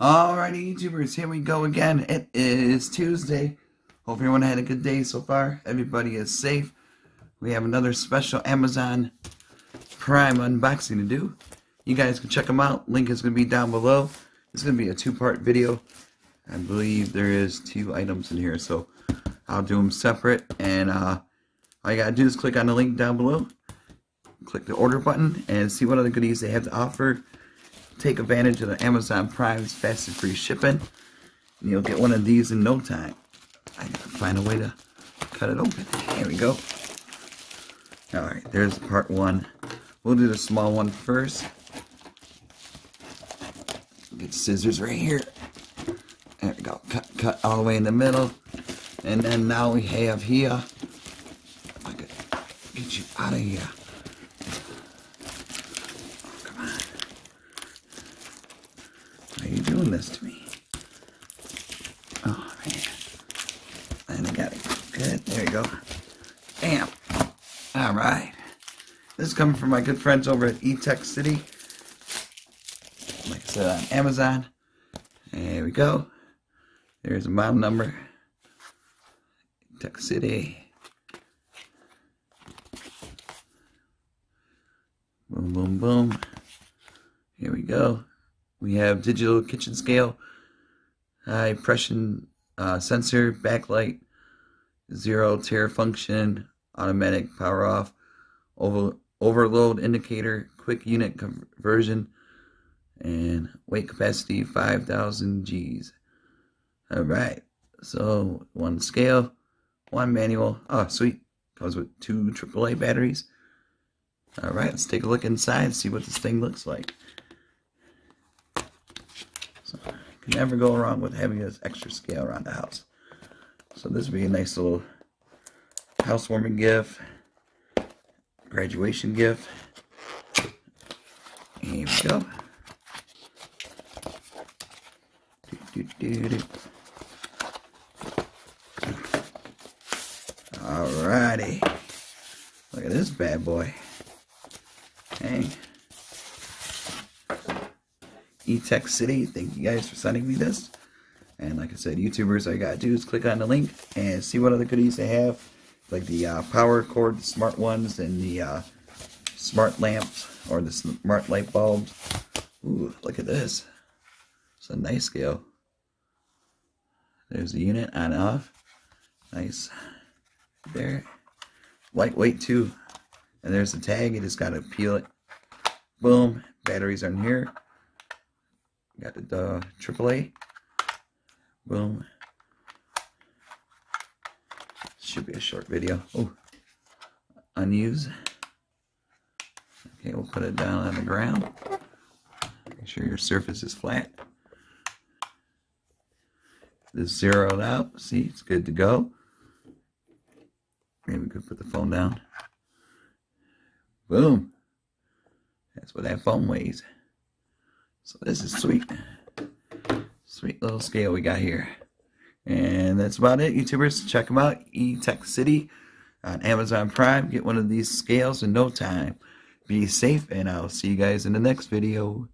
Alrighty, YouTubers, here we go again. It is Tuesday. Hope everyone had a good day so far. Everybody is safe. We have another special Amazon Prime unboxing to do. You guys can check them out. Link is going to be down below. It's going to be a two-part video. I believe there is 2 items in here, so I'll do them separate. And all you got to do is click on the link down below. Click the order button and see what other goodies they have to offer. Take advantage of the Amazon Prime's fast and free shipping. And you'll get one of these in no time. I gotta find a way to cut it open. There we go. Alright, there's part one. We'll do the small one first. Get scissors right here. There we go. Cut all the way in the middle. And then now we have here. If I could get you out of here. This to me. Oh man. And I got it. Good. There you go. Bam. Alright. This is coming from my good friends over at Etekcity. Like I said, on Amazon. There we go. There's a model number. Etekcity. Boom, boom, boom. Here we go. We have digital kitchen scale, high pressure sensor, backlight, zero tear function, automatic power off, overload indicator, quick unit conversion, and weight capacity 5,000 Gs. Alright, so one scale, one manual. Oh, sweet. Comes with 2 AAA batteries. Alright, let's take a look inside and see what this thing looks like. Can never go wrong with having this extra scale around the house. So this would be a nice little housewarming gift, graduation gift. Here we go. Alrighty. Look at this bad boy. Hey. Etekcity, thank you guys for sending me this. And like I said, YouTubers, all you gotta do is click on the link and see what other goodies they have, like the power cord, the smart ones, and the smart lamps or the smart light bulbs. Ooh, look at this! It's a nice scale. There's the unit on and off. Nice. There. Lightweight too. And there's the tag. You just gotta peel it. Boom. Batteries are in here. Got the AAA. Boom. Should be a short video. Oh, unused. Okay, we'll put it down on the ground. Make sure your surface is flat. This is zeroed out. See, it's good to go. Maybe we could put the phone down. Boom. That's what that phone weighs. So this is sweet. Sweet little scale we got here. And that's about it, YouTubers. Check them out. Etekcity on Amazon Prime. Get one of these scales in no time. Be safe, and I'll see you guys in the next video.